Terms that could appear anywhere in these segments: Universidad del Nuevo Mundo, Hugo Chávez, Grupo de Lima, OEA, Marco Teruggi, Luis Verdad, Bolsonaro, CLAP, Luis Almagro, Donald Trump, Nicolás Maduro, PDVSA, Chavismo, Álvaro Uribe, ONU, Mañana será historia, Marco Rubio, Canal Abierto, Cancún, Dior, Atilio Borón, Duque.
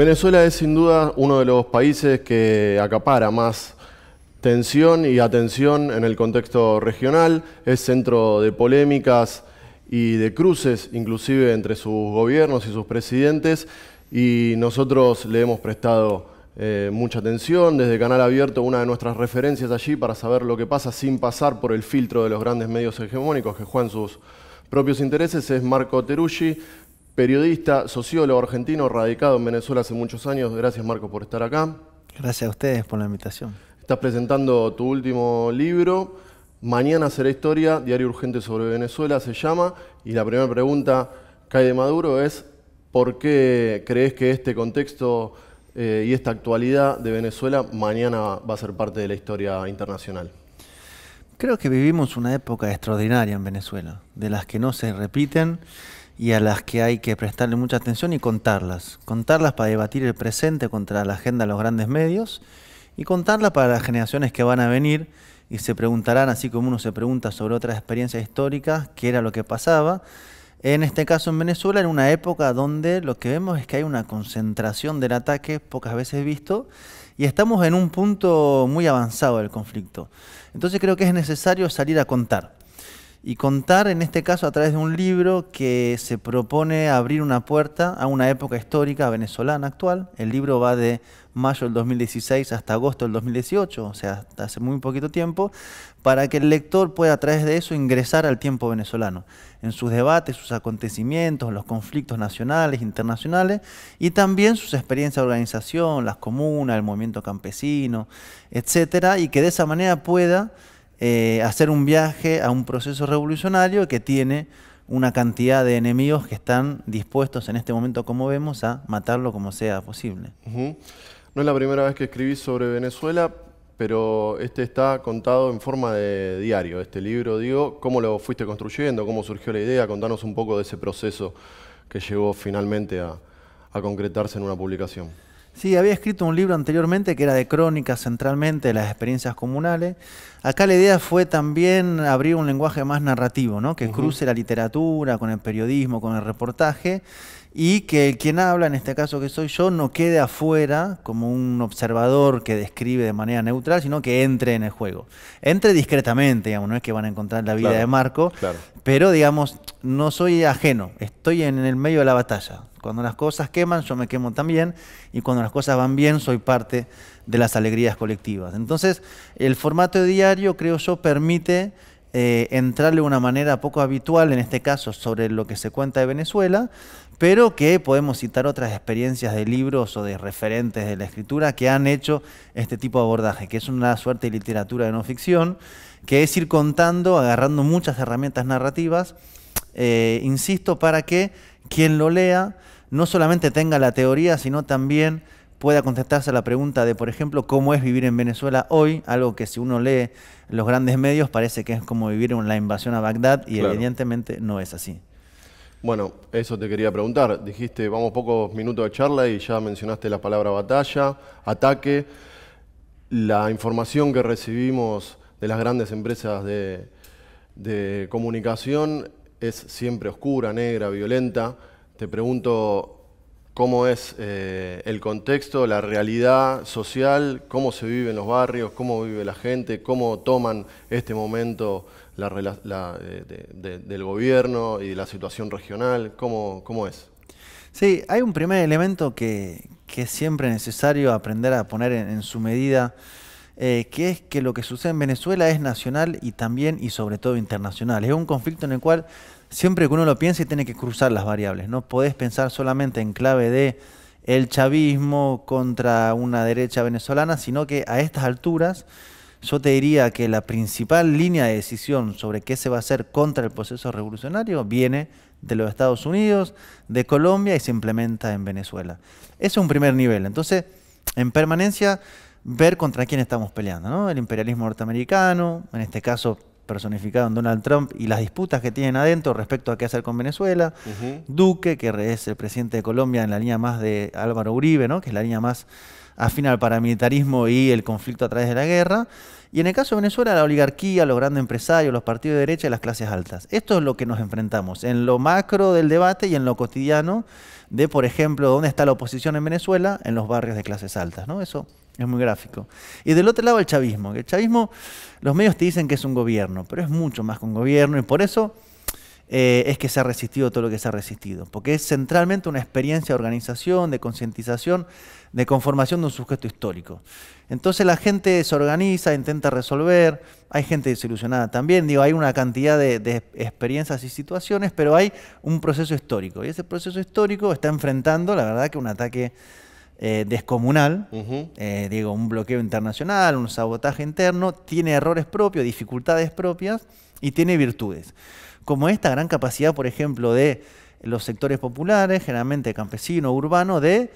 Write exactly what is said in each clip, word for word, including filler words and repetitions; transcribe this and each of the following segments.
Venezuela es sin duda uno de los países que acapara más tensión y atención en el contexto regional, es centro de polémicas y de cruces, inclusive entre sus gobiernos y sus presidentes, y nosotros le hemos prestado eh, mucha atención, desde Canal Abierto, una de nuestras referencias allí para saber lo que pasa sin pasar por el filtro de los grandes medios hegemónicos que juegan sus propios intereses, es Marco Teruggi, periodista, sociólogo argentino, radicado en Venezuela hace muchos años. Gracias, Marco, por estar acá. Gracias a ustedes por la invitación. Estás presentando tu último libro, Mañana será historia, diario urgente sobre Venezuela, se llama. Y la primera pregunta que hay de Maduro es, ¿por qué crees que este contexto eh, y esta actualidad de Venezuela mañana va a ser parte de la historia internacional? Creo que vivimos una época extraordinaria en Venezuela, de las que no se repiten y a las que hay que prestarle mucha atención y contarlas. Contarlas para debatir el presente contra la agenda de los grandes medios y contarlas para las generaciones que van a venir y se preguntarán, así como uno se pregunta sobre otras experiencias históricas, qué era lo que pasaba. En este caso en Venezuela, en una época donde lo que vemos es que hay una concentración del ataque pocas veces visto y estamos en un punto muy avanzado del conflicto. Entonces creo que es necesario salir a contar. Y contar en este caso a través de un libro que se propone abrir una puerta a una época histórica venezolana actual. El libro va de mayo del dos mil dieciséis hasta agosto del dos mil dieciocho, o sea, hasta hace muy poquito tiempo, para que el lector pueda a través de eso ingresar al tiempo venezolano, en sus debates, sus acontecimientos, los conflictos nacionales, internacionales, y también sus experiencias de organización, las comunas, el movimiento campesino, etcétera, y que de esa manera pueda Eh, hacer un viaje a un proceso revolucionario que tiene una cantidad de enemigos que están dispuestos en este momento, como vemos, a matarlo como sea posible. Uh-huh. No es la primera vez que escribís sobre Venezuela, pero este está contado en forma de diario, este libro, digo. ¿Cómo lo fuiste construyendo? ¿Cómo surgió la idea? Contanos un poco de ese proceso que llegó finalmente a, a concretarse en una publicación. Sí, había escrito un libro anteriormente que era de crónicas centralmente, de las experiencias comunales. Acá la idea fue también abrir un lenguaje más narrativo, ¿no? Que cruce la literatura con el periodismo, con el reportaje, y que quien habla, en este caso que soy yo, no quede afuera como un observador que describe de manera neutral, sino que entre en el juego. Entre discretamente, digamos, no es que van a encontrar la vida claro, de Marco, claro. Pero digamos, no soy ajeno, estoy en el medio de la batalla. Cuando las cosas queman, yo me quemo también, y cuando las cosas van bien, soy parte de las alegrías colectivas. Entonces, el formato de diario, creo yo, permite eh, entrarle de una manera poco habitual, en este caso, sobre lo que se cuenta de Venezuela, pero que podemos citar otras experiencias de libros o de referentes de la escritura que han hecho este tipo de abordaje, que es una suerte de literatura de no ficción, que es ir contando, agarrando muchas herramientas narrativas, eh, insisto, para que quien lo lea no solamente tenga la teoría, sino también pueda contestarse a la pregunta de, por ejemplo, cómo es vivir en Venezuela hoy, algo que si uno lee los grandes medios parece que es como vivir en la invasión a Bagdad y claro, evidentemente no es así. Bueno, eso te quería preguntar. Dijiste, vamos pocos minutos de charla y ya mencionaste la palabra batalla, ataque. La información que recibimos de las grandes empresas de, de comunicación es siempre oscura, negra, violenta. Te pregunto cómo es eh, el contexto, la realidad social, cómo se vive en los barrios, cómo vive la gente, cómo toman este momento la, la, de, de, del gobierno y la situación regional, cómo, cómo es. Sí, hay un primer elemento que, que es siempre necesario aprender a poner en, en su medida, Eh, que es que lo que sucede en Venezuela es nacional y también y sobre todo internacional. Es un conflicto en el cual siempre que uno lo piensa tiene que cruzar las variables. No podés pensar solamente en clave de el chavismo contra una derecha venezolana, sino que a estas alturas yo te diría que la principal línea de decisión sobre qué se va a hacer contra el proceso revolucionario viene de los Estados Unidos, de Colombia y se implementa en Venezuela. Eso es un primer nivel. Entonces, en permanencia, ver contra quién estamos peleando, ¿no? El imperialismo norteamericano, en este caso personificado en Donald Trump, y las disputas que tienen adentro respecto a qué hacer con Venezuela. Uh-huh. Duque, que es el presidente de Colombia en la línea más de Álvaro Uribe, ¿no? Que es la línea más afín al paramilitarismo y el conflicto a través de la guerra. Y en el caso de Venezuela, la oligarquía, los grandes empresarios, los partidos de derecha y las clases altas. Esto es lo que nos enfrentamos en lo macro del debate y en lo cotidiano de, por ejemplo, dónde está la oposición en Venezuela, en los barrios de clases altas, ¿no? Eso es muy gráfico. Y del otro lado el chavismo. El chavismo, los medios te dicen que es un gobierno, pero es mucho más que un gobierno y por eso eh, es que se ha resistido todo lo que se ha resistido. Porque es centralmente una experiencia de organización, de concientización, de conformación de un sujeto histórico. Entonces la gente se organiza, intenta resolver, hay gente desilusionada también, digo, hay una cantidad de, de experiencias y situaciones, pero hay un proceso histórico. Y ese proceso histórico está enfrentando, la verdad, que un ataque eh, descomunal, uh-huh. eh, digo, un bloqueo internacional, un sabotaje interno, tiene errores propios, dificultades propias y tiene virtudes. Como esta gran capacidad, por ejemplo, de los sectores populares, generalmente campesino, urbano, de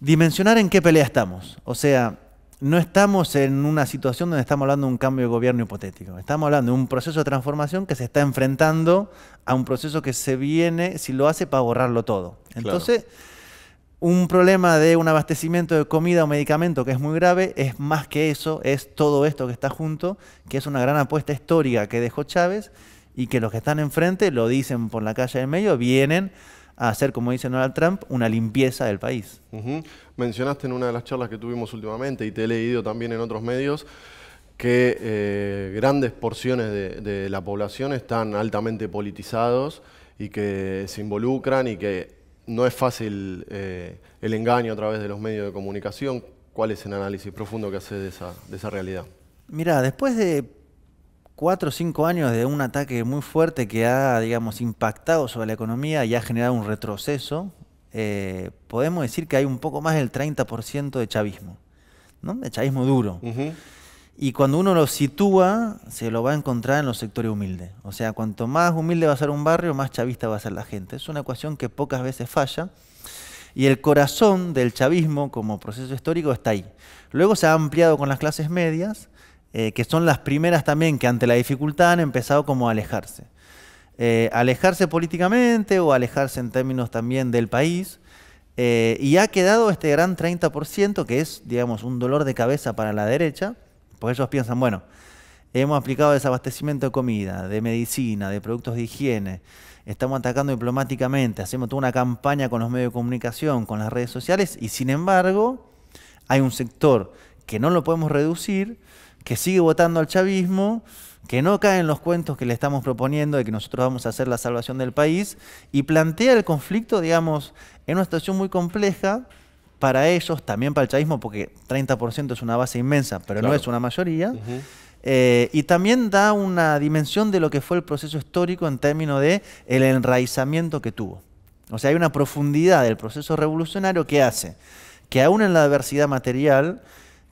dimensionar en qué pelea estamos. O sea, no estamos en una situación donde estamos hablando de un cambio de gobierno hipotético. Estamos hablando de un proceso de transformación que se está enfrentando a un proceso que se viene, si lo hace, para borrarlo todo. Entonces, claro, un problema de un abastecimiento de comida o medicamento que es muy grave es más que eso, es todo esto que está junto, que es una gran apuesta histórica que dejó Chávez y que los que están enfrente, lo dicen por la calle del medio, vienen a hacer, como dice Donald Trump, una limpieza del país. Uh-huh. Mencionaste en una de las charlas que tuvimos últimamente, y te he leído también en otros medios, que eh, grandes porciones de, de la población están altamente politizados y que se involucran y que no es fácil eh, el engaño a través de los medios de comunicación. ¿Cuál es el análisis profundo que haces de esa, de esa realidad? Mirá, después de cuatro o cinco años de un ataque muy fuerte que ha, digamos, impactado sobre la economía y ha generado un retroceso, eh, podemos decir que hay un poco más del treinta por ciento de chavismo, ¿no? De chavismo duro. Uh-huh. Y cuando uno lo sitúa, se lo va a encontrar en los sectores humildes. O sea, cuanto más humilde va a ser un barrio, más chavista va a ser la gente. Es una ecuación que pocas veces falla. Y el corazón del chavismo como proceso histórico está ahí. Luego se ha ampliado con las clases medias, Eh, que son las primeras también que ante la dificultad han empezado como a alejarse. Eh, alejarse políticamente o alejarse en términos también del país. Eh, y ha quedado este gran treinta por ciento que es, digamos, un dolor de cabeza para la derecha, porque ellos piensan, bueno, hemos aplicado desabastecimiento de comida, de medicina, de productos de higiene, estamos atacando diplomáticamente, hacemos toda una campaña con los medios de comunicación, con las redes sociales, y sin embargo hay un sector que no lo podemos reducir, que sigue votando al chavismo, que no cae en los cuentos que le estamos proponiendo de que nosotros vamos a hacer la salvación del país, y plantea el conflicto, digamos, en una situación muy compleja para ellos, también para el chavismo, porque treinta por ciento es una base inmensa, pero claro, no es una mayoría, uh-huh. eh, y también da una dimensión de lo que fue el proceso histórico en términos de el enraizamiento que tuvo. O sea, hay una profundidad del proceso revolucionario que hace que aún en la adversidad material,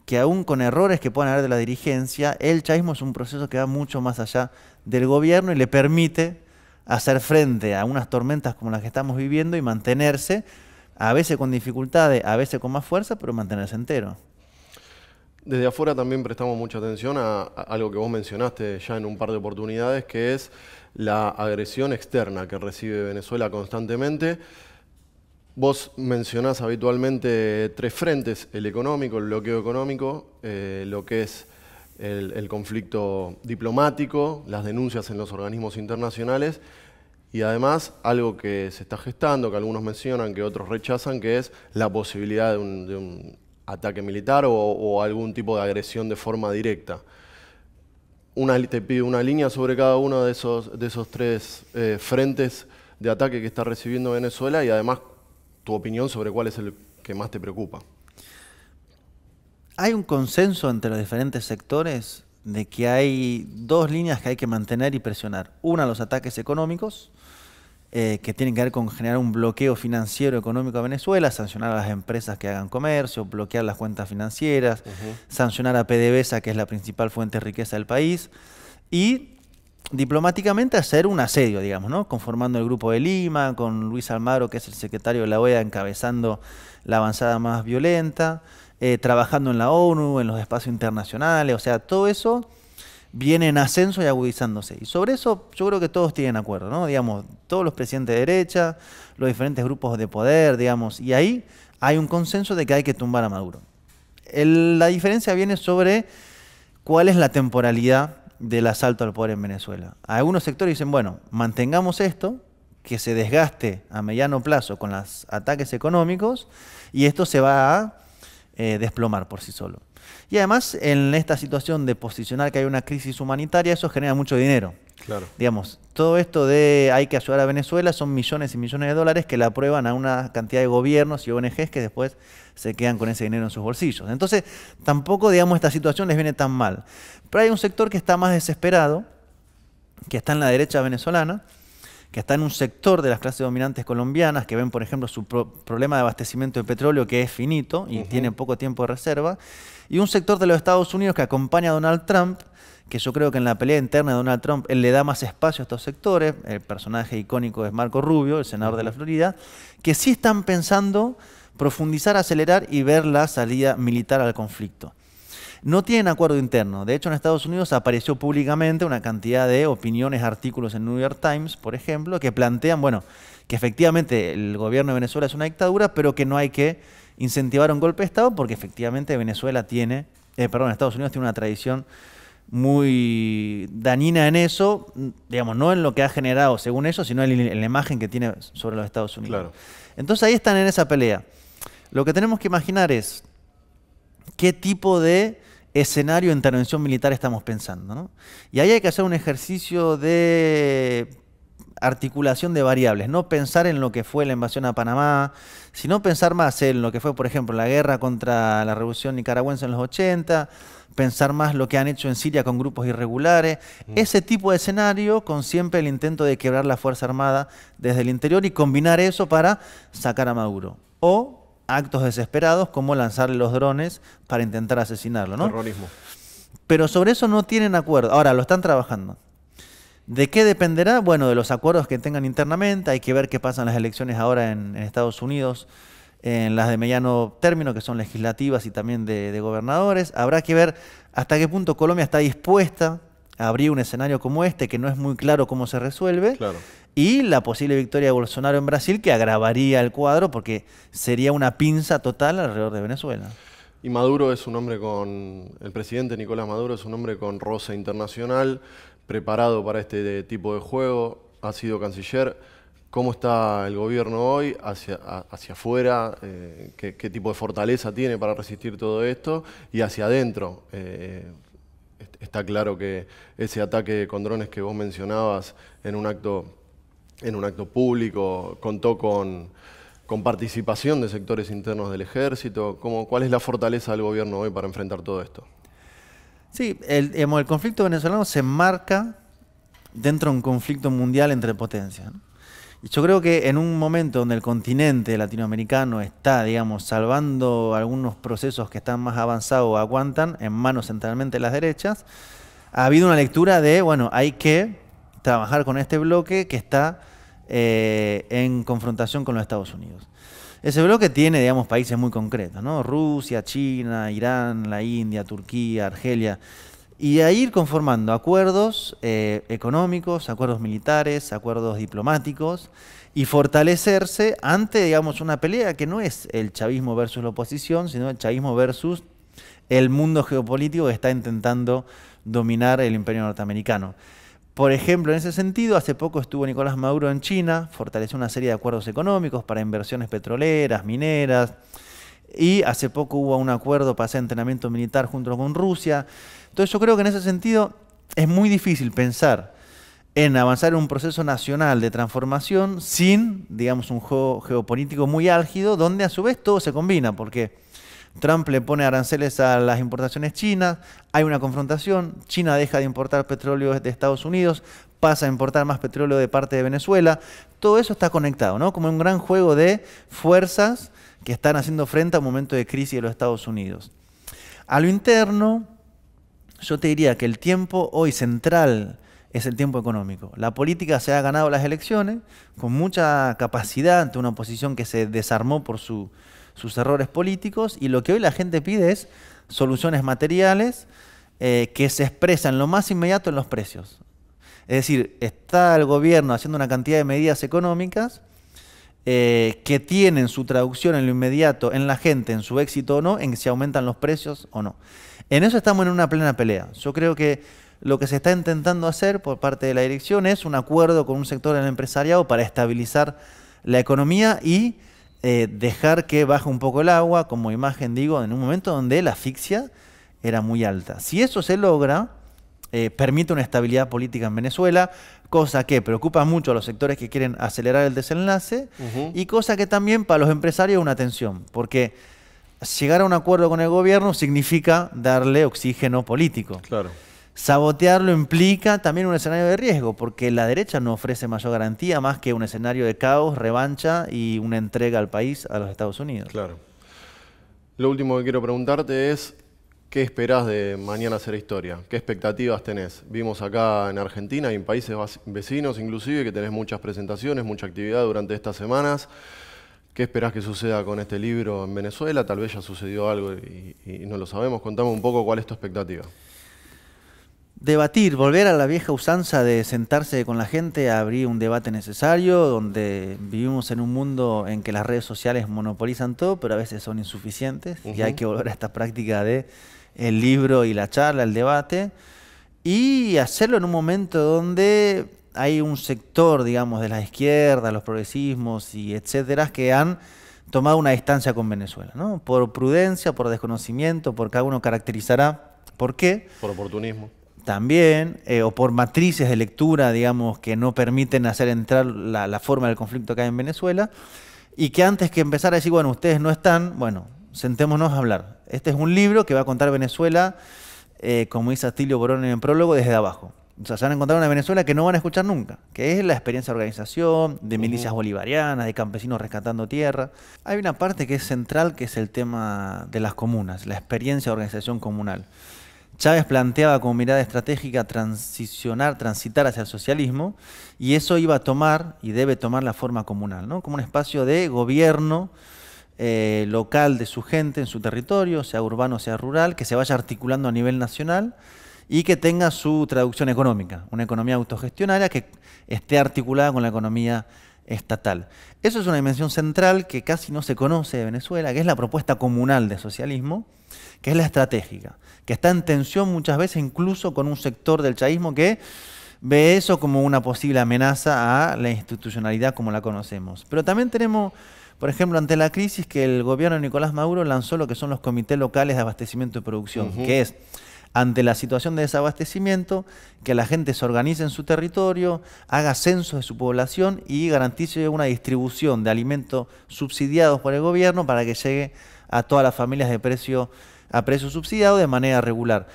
que aún con errores que puedan haber de la dirigencia, el chavismo es un proceso que va mucho más allá del gobierno y le permite hacer frente a unas tormentas como las que estamos viviendo y mantenerse, a veces con dificultades, a veces con más fuerza, pero mantenerse entero. Desde afuera también prestamos mucha atención a, a algo que vos mencionaste ya en un par de oportunidades, que es la agresión externa que recibe Venezuela constantemente. Vos mencionás habitualmente tres frentes: el económico, el bloqueo económico, eh, lo que es el, el conflicto diplomático, las denuncias en los organismos internacionales y además algo que se está gestando, que algunos mencionan, que otros rechazan, que es la posibilidad de un, de un ataque militar o, o algún tipo de agresión de forma directa. Una, te pido una línea sobre cada uno de esos, de esos tres eh, frentes de ataque que está recibiendo Venezuela y además tu opinión sobre cuál es el que más te preocupa. Hay un consenso entre los diferentes sectores de que hay dos líneas que hay que mantener y presionar. Una, los ataques económicos, eh, que tienen que ver con generar un bloqueo financiero económico a Venezuela, sancionar a las empresas que hagan comercio, bloquear las cuentas financieras, uh-huh. sancionar a P D V S A, que es la principal fuente de riqueza del país, y diplomáticamente hacer un asedio, digamos, ¿no? Conformando el Grupo de Lima, con Luis Almagro, que es el secretario de la O E A, encabezando la avanzada más violenta, eh, trabajando en la ONU, en los espacios internacionales, o sea, todo eso viene en ascenso y agudizándose. Y sobre eso yo creo que todos tienen acuerdo, ¿no? Digamos, todos los presidentes de derecha, los diferentes grupos de poder, digamos, y ahí hay un consenso de que hay que tumbar a Maduro. El, la diferencia viene sobre cuál es la temporalidad del asalto al poder en Venezuela. Algunos sectores dicen, bueno, mantengamos esto, que se desgaste a mediano plazo con los ataques económicos y esto se va a eh, desplomar por sí solo. Y además, en esta situación de posicionar que hay una crisis humanitaria, eso genera mucho dinero. Claro. Digamos, todo esto de hay que ayudar a Venezuela son millones y millones de dólares que la aprueban a una cantidad de gobiernos y O N Ges que después se quedan con ese dinero en sus bolsillos. Entonces, tampoco, digamos, esta situación les viene tan mal. Pero hay un sector que está más desesperado, que está en la derecha venezolana, que está en un sector de las clases dominantes colombianas que ven, por ejemplo, su pro problema de abastecimiento de petróleo que es finito y uh-huh. tiene poco tiempo de reserva, y un sector de los Estados Unidos que acompaña a Donald Trump, que yo creo que en la pelea interna de Donald Trump él le da más espacio a estos sectores. El personaje icónico es Marco Rubio, el senador uh-huh. de la Florida, que sí están pensando profundizar, acelerar y ver la salida militar al conflicto. No tienen acuerdo interno. De hecho, en Estados Unidos apareció públicamente una cantidad de opiniones, artículos en New York Times, por ejemplo, que plantean, bueno, que efectivamente el gobierno de Venezuela es una dictadura, pero que no hay que incentivar un golpe de Estado porque efectivamente Venezuela tiene, eh, perdón, Estados Unidos tiene una tradición muy dañina en eso, digamos, no en lo que ha generado, según ellos, sino en, en la imagen que tiene sobre los Estados Unidos. Claro. Entonces ahí están en esa pelea. Lo que tenemos que imaginar es qué tipo de escenario de intervención militar estamos pensando, ¿no? Y ahí hay que hacer un ejercicio de articulación de variables, no pensar en lo que fue la invasión a Panamá, sino pensar más en lo que fue, por ejemplo, la guerra contra la revolución nicaragüense en los ochenta, pensar más lo que han hecho en Siria con grupos irregulares, mm. ese tipo de escenario con siempre el intento de quebrar la Fuerza Armada desde el interior y combinar eso para sacar a Maduro. O actos desesperados como lanzarle los drones para intentar asesinarlo, ¿no? Terrorismo. Pero sobre eso no tienen acuerdo. Ahora, lo están trabajando. ¿De qué dependerá? Bueno, de los acuerdos que tengan internamente. Hay que ver qué pasan las elecciones ahora en, en Estados Unidos, en las de mediano término, que son legislativas y también de, de gobernadores. Habrá que ver hasta qué punto Colombia está dispuesta a abrir un escenario como este, que no es muy claro cómo se resuelve. Claro. Y la posible victoria de Bolsonaro en Brasil, que agravaría el cuadro porque sería una pinza total alrededor de Venezuela. Y Maduro es un hombre con... El presidente Nicolás Maduro es un hombre con roce internacional, preparado para este tipo de juego, ha sido canciller. ¿Cómo está el gobierno hoy hacia, hacia afuera? Eh, ¿qué, ¿Qué tipo de fortaleza tiene para resistir todo esto? Y hacia adentro. Eh, está claro que ese ataque con drones que vos mencionabas en un acto... en un acto público, contó con, con participación de sectores internos del ejército. ¿Cómo, ¿Cuál es la fortaleza del gobierno hoy para enfrentar todo esto? Sí, el, el conflicto venezolano se enmarca dentro de un conflicto mundial entre potencias, ¿no? Y yo creo que en un momento donde el continente latinoamericano está, digamos, salvando algunos procesos que están más avanzados o aguantan, en manos centralmente de las derechas, ha habido una lectura de, bueno, hay que trabajar con este bloque que está eh, en confrontación con los Estados Unidos. Ese bloque tiene, digamos, países muy concretos, ¿no? Rusia, China, Irán, la India, Turquía, Argelia. Y a ir conformando acuerdos eh, económicos, acuerdos militares, acuerdos diplomáticos y fortalecerse ante, digamos, una pelea que no es el chavismo versus la oposición, sino el chavismo versus el mundo geopolítico que está intentando dominar el imperio norteamericano. Por ejemplo, en ese sentido, hace poco estuvo Nicolás Maduro en China, fortaleció una serie de acuerdos económicos para inversiones petroleras, mineras, y hace poco hubo un acuerdo para hacer entrenamiento militar junto con Rusia. Entonces yo creo que en ese sentido es muy difícil pensar en avanzar en un proceso nacional de transformación sin, digamos, un juego geopolítico muy álgido, donde a su vez todo se combina, porque Trump le pone aranceles a las importaciones chinas, hay una confrontación, China deja de importar petróleo de Estados Unidos, pasa a importar más petróleo de parte de Venezuela, todo eso está conectado, ¿no? Como un gran juego de fuerzas que están haciendo frente a un momento de crisis de los Estados Unidos. A lo interno, yo te diría que el tiempo hoy central es el tiempo económico. La política se ha ganado las elecciones con mucha capacidad ante una oposición que se desarmó por su... sus errores políticos, y lo que hoy la gente pide es soluciones materiales eh, que se expresan lo más inmediato en los precios. Es decir, está el gobierno haciendo una cantidad de medidas económicas eh, que tienen su traducción en lo inmediato, en la gente, en su éxito o no, en si aumentan los precios o no. En eso estamos en una plena pelea. Yo creo que lo que se está intentando hacer por parte de la dirección es un acuerdo con un sector del empresariado para estabilizar la economía y eh, dejar que baje un poco el agua, como imagen digo, en un momento donde la asfixia era muy alta. Si eso se logra, eh, permite una estabilidad política en Venezuela, cosa que preocupa mucho a los sectores que quieren acelerar el desenlace, uh-huh. y cosa que también para los empresarios es una tensión, porque llegar a un acuerdo con el gobierno significa darle oxígeno político. Claro. Sabotearlo implica también un escenario de riesgo, porque la derecha no ofrece mayor garantía más que un escenario de caos, revancha y una entrega al país, a los Estados Unidos. Claro. Lo último que quiero preguntarte es, ¿qué esperás de Mañana será historia? ¿Qué expectativas tenés? Vimos acá en Argentina y en países vecinos inclusive que tenés muchas presentaciones, mucha actividad durante estas semanas. ¿Qué esperás que suceda con este libro en Venezuela? Tal vez ya sucedió algo y, y no lo sabemos. Contame un poco cuál es tu expectativa. Debatir, volver a la vieja usanza de sentarse con la gente, abrir un debate necesario, donde vivimos en un mundo en que las redes sociales monopolizan todo, pero a veces son insuficientes, uh-huh. y hay que volver a esta práctica de el libro y la charla, el debate, y hacerlo en un momento donde hay un sector, digamos, de la izquierda, los progresismos y etcétera, que han tomado una distancia con Venezuela, ¿no? Por prudencia, por desconocimiento, por cada uno caracterizará por qué. Por oportunismo. También, eh, o por matrices de lectura, digamos, que no permiten hacer entrar la, la forma del conflicto que hay en Venezuela, y que antes que empezar a decir, bueno, ustedes no están, bueno, sentémonos a hablar. Este es un libro que va a contar Venezuela, eh, como dice Atilio Borón en el prólogo, desde abajo. O sea, se van a encontrar una Venezuela que no van a escuchar nunca, que es la experiencia de organización, de milicias bolivarianas, de campesinos rescatando tierra. Hay una parte que es central, que es el tema de las comunas, la experiencia de organización comunal. Chávez planteaba como mirada estratégica transicionar, transitar hacia el socialismo, y eso iba a tomar y debe tomar la forma comunal, ¿no? Como un espacio de gobierno eh, local de su gente en su territorio, sea urbano, sea rural, que se vaya articulando a nivel nacional y que tenga su traducción económica, una economía autogestionaria que esté articulada con la economía estatal. Eso es una dimensión central que casi no se conoce de Venezuela, que es la propuesta comunal de socialismo, que es la estratégica, que está en tensión muchas veces incluso con un sector del chavismo que ve eso como una posible amenaza a la institucionalidad como la conocemos. Pero también tenemos, por ejemplo, ante la crisis que el gobierno de Nicolás Maduro lanzó lo que son los comités locales de abastecimiento y producción, uh-huh. que es ante la situación de desabastecimiento, que la gente se organice en su territorio, haga censos de su población y garantice una distribución de alimentos subsidiados por el gobierno para que llegue a todas las familias de precio, a precio subsidiado de manera regular.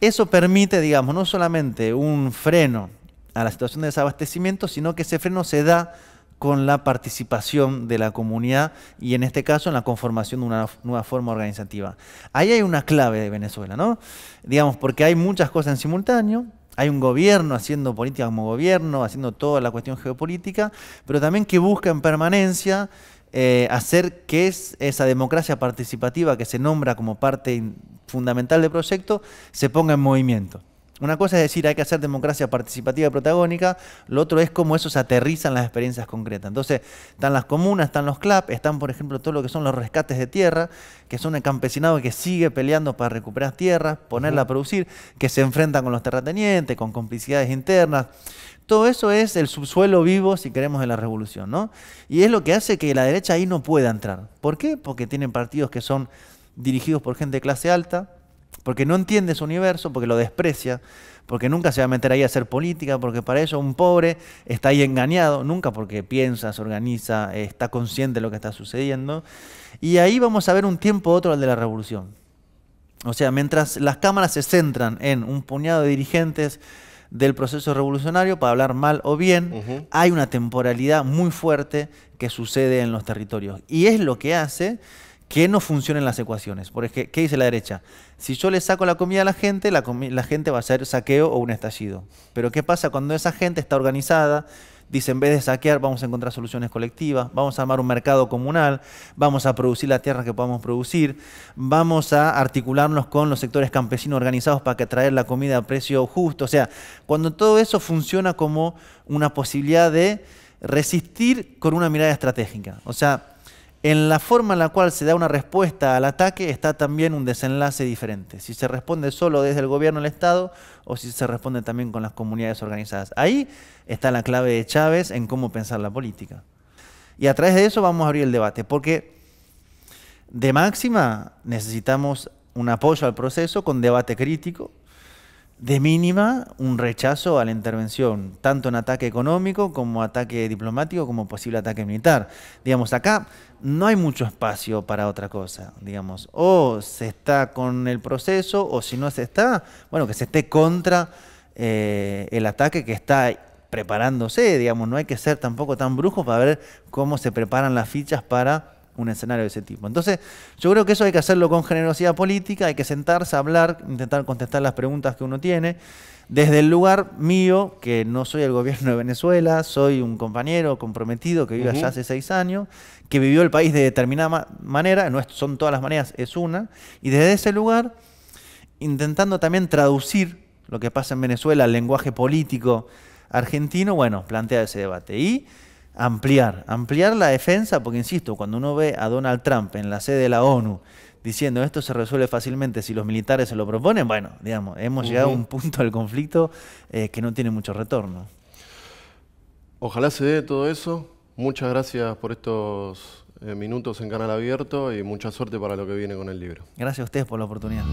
Eso permite, digamos, no solamente un freno a la situación de desabastecimiento, sino que ese freno se da con la participación de la comunidad y en este caso en la conformación de una nueva forma organizativa. Ahí hay una clave de Venezuela, ¿no? Digamos, porque hay muchas cosas en simultáneo, hay un gobierno haciendo política como gobierno, haciendo toda la cuestión geopolítica, pero también que busca en permanencia eh, hacer que es esa democracia participativa que se nombra como parte fundamental del proyecto se ponga en movimiento. Una cosa es decir, hay que hacer democracia participativa y protagónica, lo otro es cómo eso se aterriza en las experiencias concretas. Entonces, están las comunas, están los C L A P, están, por ejemplo, todo lo que son los rescates de tierra, que son el campesinado que sigue peleando para recuperar tierras, ponerla a producir, que se enfrentan con los terratenientes, con complicidades internas. Todo eso es el subsuelo vivo, si queremos, de la revolución, ¿no? Y es lo que hace que la derecha ahí no pueda entrar. ¿Por qué? Porque tienen partidos que son dirigidos por gente de clase alta, porque no entiende su universo, porque lo desprecia, porque nunca se va a meter ahí a hacer política, porque para eso un pobre está ahí engañado, nunca porque piensa, se organiza, está consciente de lo que está sucediendo. Y ahí vamos a ver un tiempo u otro al de la revolución. O sea, mientras las cámaras se centran en un puñado de dirigentes del proceso revolucionario, para hablar mal o bien, uh-huh. hay una temporalidad muy fuerte que sucede en los territorios. Y es lo que hace que no funcionen las ecuaciones. Porque, ¿qué dice la derecha? Si yo le saco la comida a la gente, la, la gente va a hacer saqueo o un estallido. Pero ¿qué pasa cuando esa gente está organizada? Dice, en vez de saquear, vamos a encontrar soluciones colectivas, vamos a armar un mercado comunal, vamos a producir la tierra que podamos producir, vamos a articularnos con los sectores campesinos organizados para que traer la comida a precio justo. O sea, cuando todo eso funciona como una posibilidad de resistir con una mirada estratégica. O sea, en la forma en la cual se da una respuesta al ataque está también un desenlace diferente. Si se responde solo desde el gobierno del Estado o si se responde también con las comunidades organizadas. Ahí está la clave de Chávez en cómo pensar la política. Y a través de eso vamos a abrir el debate, porque de máxima necesitamos un apoyo al proceso con debate crítico, de mínima un rechazo a la intervención, tanto en ataque económico como ataque diplomático como posible ataque militar. Digamos, acá no hay mucho espacio para otra cosa, digamos, o se está con el proceso o si no se está, bueno, que se esté contra eh, el ataque que está preparándose, digamos, no hay que ser tampoco tan brujos para ver cómo se preparan las fichas para un escenario de ese tipo. Entonces, yo creo que eso hay que hacerlo con generosidad política, hay que sentarse a hablar, intentar contestar las preguntas que uno tiene, desde el lugar mío, que no soy el gobierno de Venezuela, soy un compañero comprometido que vive allá hace seis años, que vivió el país de determinada ma- manera, no es, son todas las maneras, es una, y desde ese lugar, intentando también traducir lo que pasa en Venezuela al lenguaje político argentino, bueno, plantea ese debate. Y ampliar, ampliar la defensa, porque insisto, cuando uno ve a Donald Trump en la sede de la ONU diciendo esto se resuelve fácilmente si los militares se lo proponen, bueno, digamos, hemos llegado a un punto del conflicto eh, que no tiene mucho retorno. Ojalá se dé todo eso. Muchas gracias por estos eh, minutos en Canal Abierto y mucha suerte para lo que viene con el libro. Gracias a ustedes por la oportunidad.